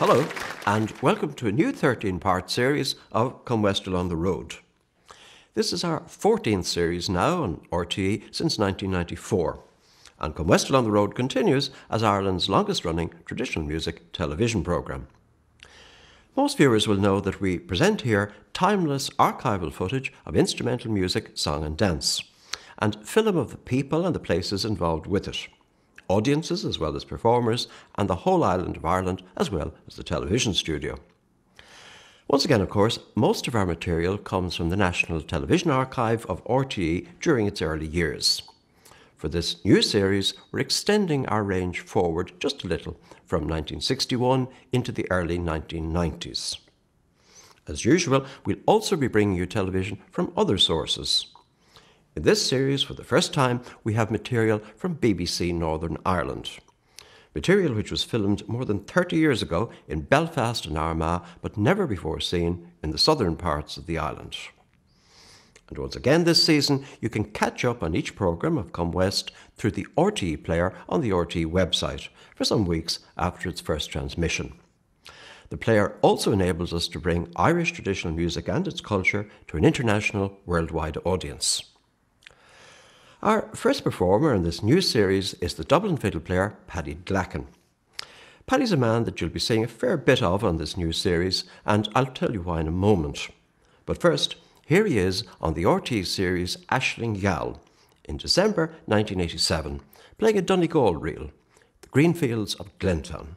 Hello, and welcome to a new 13-part series of Come West Along the Road. This is our 14th series now on RTÉ since 1994, and Come West Along the Road continues as Ireland's longest-running traditional music television programme. Most viewers will know that we present here timeless archival footage of instrumental music, song and dance, and film of the people and the places involved with it, audiences as well as performers, and the whole island of Ireland as well as the television studio. Once again, of course, most of our material comes from the National Television Archive of RTÉ during its early years. For this new series, we're extending our range forward just a little from 1961 into the early 1990s. As usual, we'll also be bringing you television from other sources. In this series, for the first time, we have material from BBC Northern Ireland. Material which was filmed more than 30 years ago in Belfast and Armagh, but never before seen in the southern parts of the island. And once again this season, you can catch up on each programme of Come West through the RTÉ player on the RTÉ website for some weeks after its first transmission. The player also enables us to bring Irish traditional music and its culture to an international, worldwide audience. Our first performer in this new series is the Dublin fiddle player Paddy Glackin. Paddy's a man that you'll be seeing a fair bit of on this new series, and I'll tell you why in a moment. But first, here he is on the RTÉ series Aisling Gael in December 1987, playing a Donegal reel, The Greenfields of Glentown.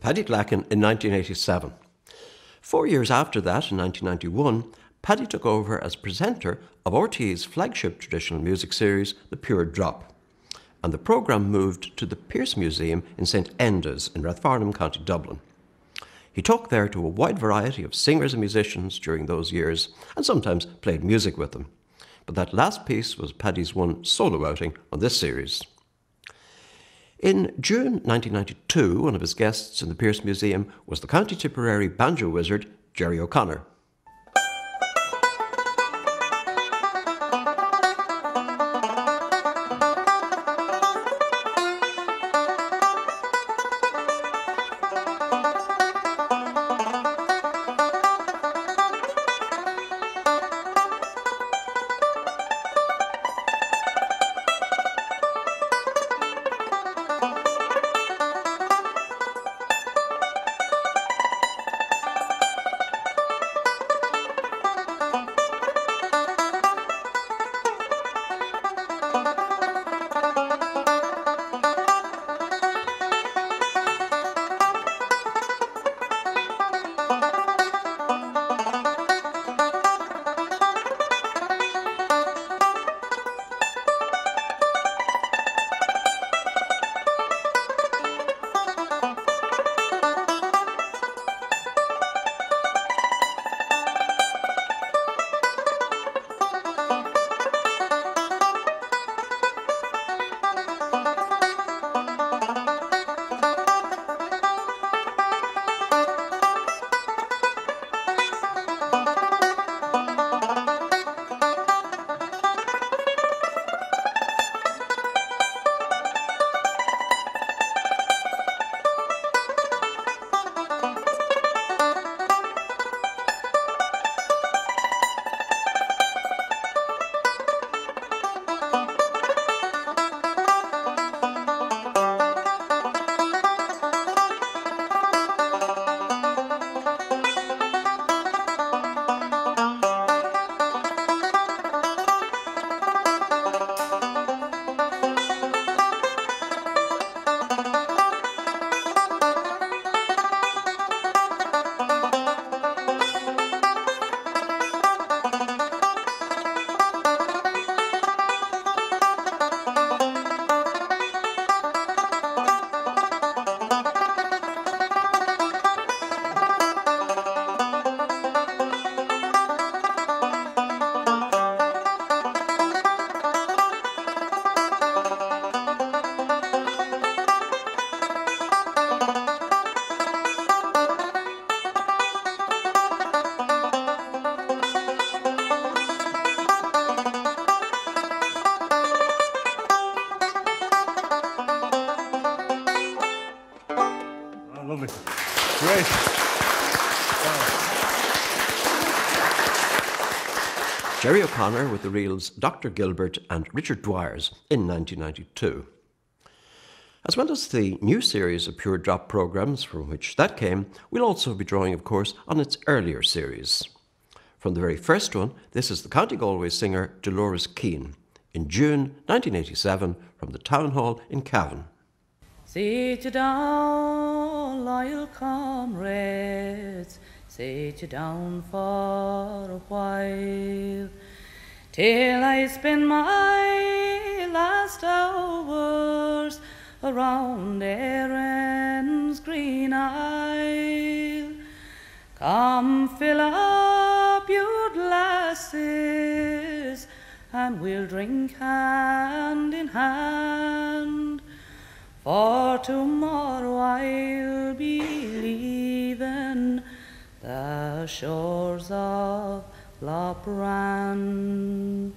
Paddy Glackin in 1987. 4 years after that, in 1991, Paddy took over as presenter of RTÉ's flagship traditional music series, The Pure Drop, and the programme moved to the Pierce Museum in St Enda's in Rathfarnham, County Dublin. He talked there to a wide variety of singers and musicians during those years, and sometimes played music with them. But that last piece was Paddy's one solo outing on this series. In June 1992, one of his guests in the Pierce Museum was the County Tipperary banjo wizard, Gerry O'Connor. Great. Wow. Gerry O'Connor with the reels Dr Gilbert and Richard Dwyers in 1992. As well as the new series of Pure Drop programmes from which that came, we'll also be drawing, of course, on its earlier series. From the very first one, this is the County Galway singer Dolores Keane, in June 1987, from the Town Hall in Cavan. Sit you down, loyal comrades, sit you down for a while, till I spend my last hours around Erin's green isle. Come fill up your glasses, and we'll drink hand in hand, for tomorrow I'll be leaving the shores of Lough Bran.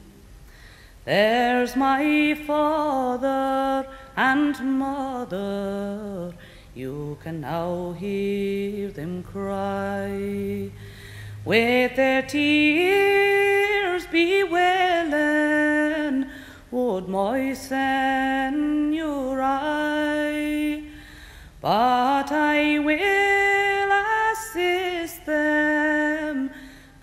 There's my father and mother, you can now hear them cry, with their tears bewailing, would moisten your eye. But I will assist them,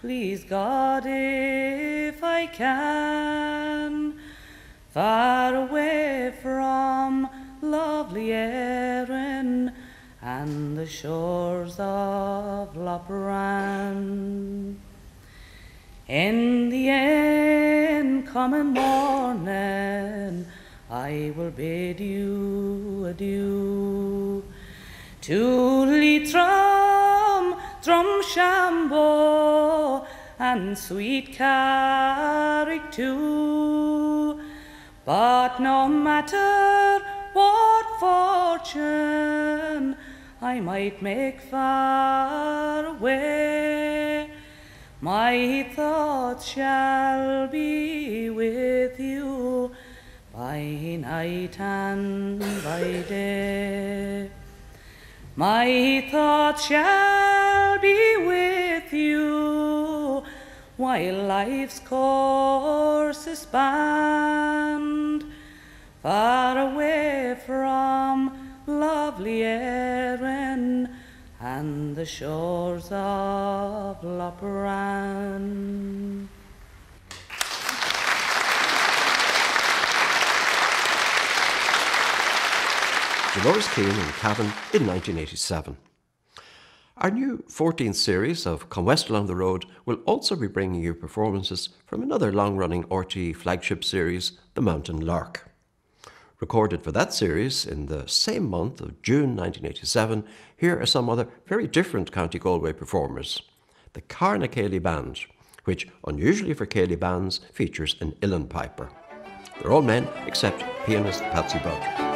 please God if I can, far away from lovely Erin and the shores of Lough Bran. In the incoming morning I will bid you adieu, to Leitrim, Drumshambo, and sweet Carrick too. But no matter what fortune I might make far away, my thoughts shall be with you by night and by day. My thoughts shall be with you while life's course is spanned, far away from lovely Erin and the shores of Lough Bran. Dolores Keane in Cavan in 1987. Our new 14th series of Come West Along the Road will also be bringing you performances from another long-running RTÉ flagship series, The Mountain Lark. Recorded for that series in the same month of June 1987, here are some other very different County Galway performers. The Carna Ceili Band, which, unusually for Ceili bands, features an Uilleann piper. They're all men except pianist Patsy Bulger.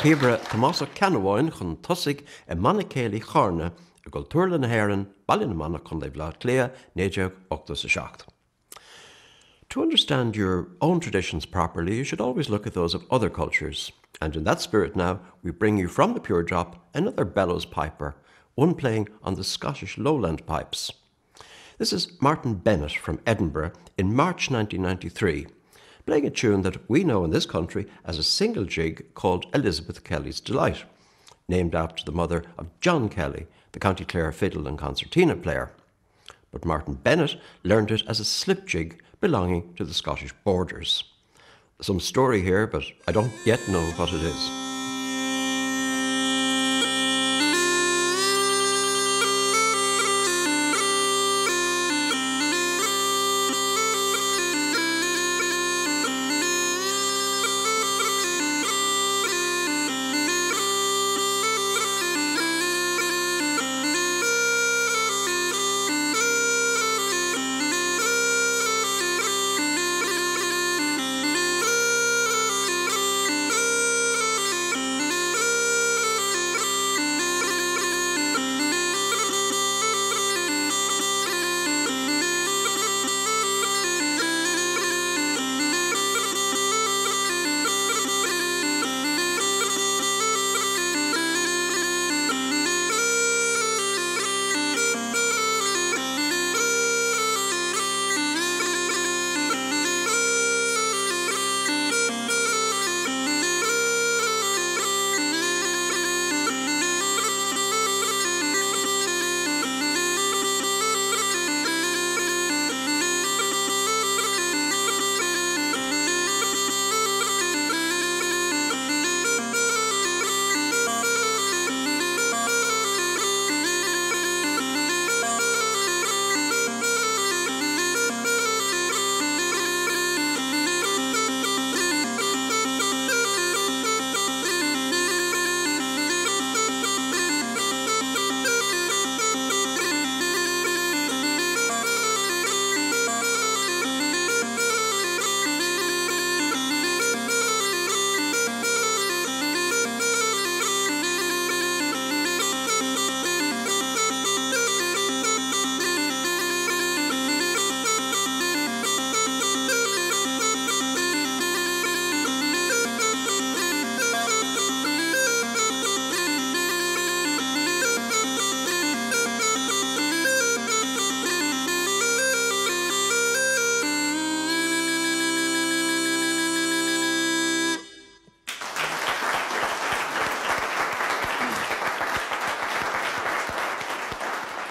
Cébra Tomás Canhain chun tosig a manacéalaí Carna a go tuirlan na hairan ballinamana chun le bhlád léa 1986. To understand your own traditions properly, you should always look at those of other cultures. And in that spirit now, we bring you from the Pure Drop another bellows piper, one playing on the Scottish lowland pipes. This is Martyn Bennett from Edinburgh in March 1993. Playing a tune that we know in this country as a single jig called Elizabeth Kelly's Delight, named after the mother of John Kelly, the County Clare fiddle and concertina player. But Martyn Bennett learned it as a slip jig belonging to the Scottish borders. Some story here, but I don't yet know what it is.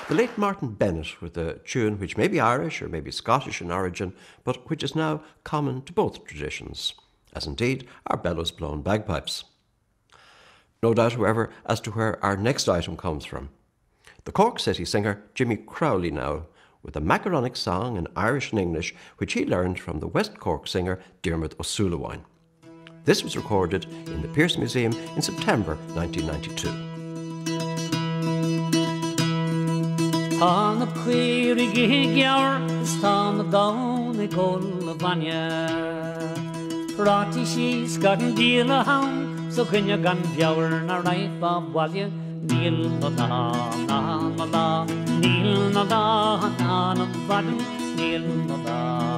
The late Martyn Bennett with a tune which may be Irish or maybe Scottish in origin, but which is now common to both traditions, as indeed are bellows-blown bagpipes. No doubt, however, as to where our next item comes from. The Cork City singer Jimmy Crowley now, with a macaronic song in Irish and English, which he learned from the West Cork singer Dermot O'Sullivan. This was recorded in the Pierce Museum in September 1992. Tána cuirí ghear, stána down a cola vanya. Rati she's gotten deal a hound, so can you gun power and a knife of walia? Nil na la, Nil na la, Nana Vadden, Nil na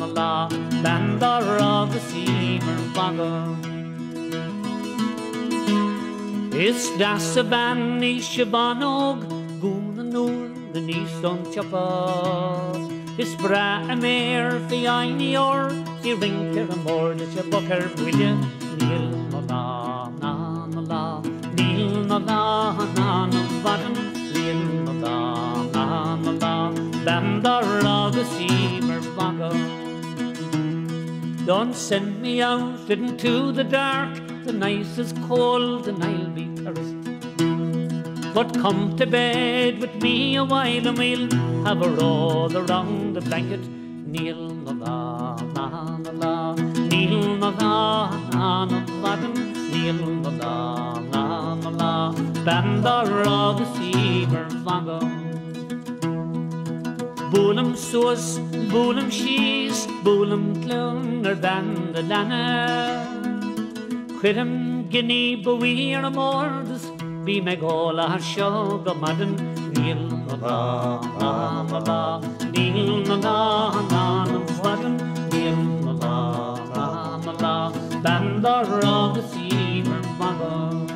la, Bandar of the Seamer Bagger. It's das a banny shabanog. The niece on Chapa is bra a mare, the iny or the rinker and more that you bucker with you. Nil na la, Nil na la, Nana Vadden, Nil na la, Bandar of the Seamer Bagger. Don't send me out into the dark, the night is cold and I'll be perished. But come to bed with me a while and we'll have a roll around the blanket. Nil na la, Nil na la, Nana Vadden, Nil Na La, ban the rug fever vango. Boolum sauce, boolum cheese, boolum clunger than the lana. Quitum guinea, bowie and a mordes, be meg all a sugar madden. Nil Na La La, Nil Na La La, than the rock of Seaver Mother.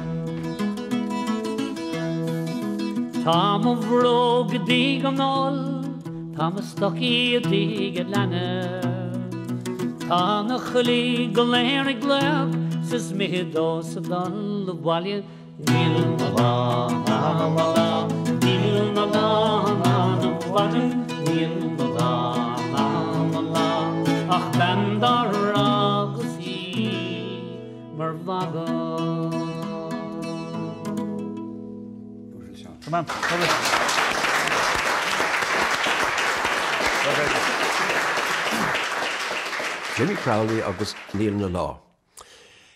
Tom of Rogue, a dig on all, Tom of Stocky, a dig at Lanner, Tom of Chilly, Galeric Gleb, says me a dose of all the Wally, Nil Na La, Nil Na La, Nil Na La, ach, than the rock of Mervago. Beautiful song. Come on. Jimmy Crowley agus Nil Na La.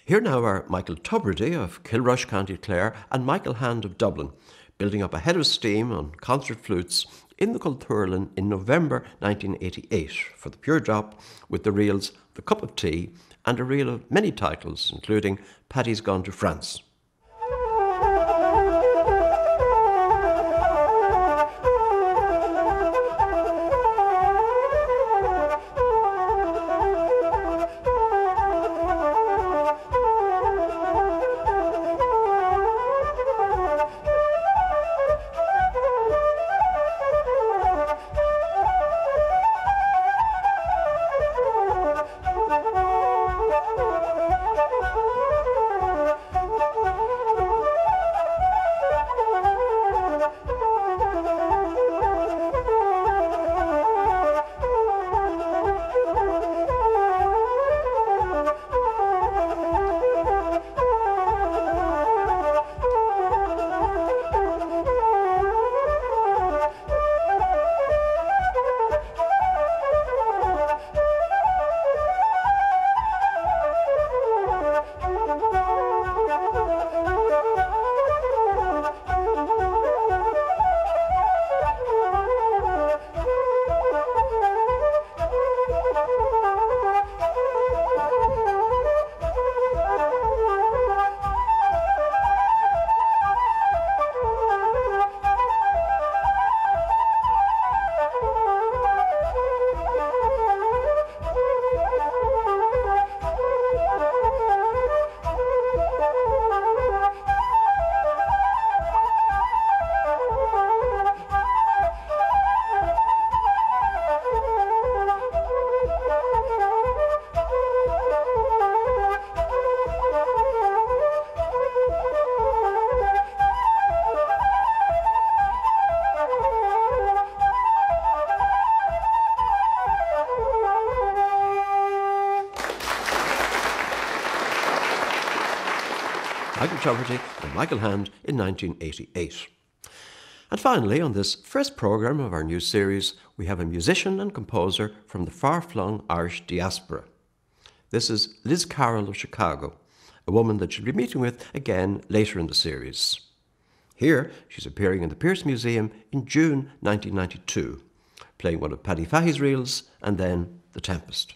Here now are Michael Tubridy of Kilrush, County Clare, and Michael Hand of Dublin, building up a head of steam on concert flutes in the Culturlan in November 1988 for the Pure Drop with the reels The Cup of Tea and a reel of many titles, including Paddy's Gone to France. And Michael Hand in 1988. And finally, on this first programme of our new series, we have a musician and composer from the far-flung Irish diaspora. This is Liz Carroll of Chicago, a woman that you'll be meeting with again later in the series. Here, she's appearing in the Pierce Museum in June 1992, playing one of Paddy Fahey's reels and then The Tempest.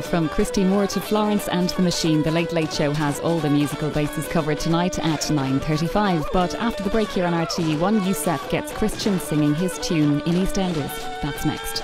Now from Christy Moore to Florence and the Machine, The Late Late Show has all the musical bases covered tonight at 9:35. But after the break here on RTÉ1, Youssef gets Christian singing his tune in EastEnders. That's next.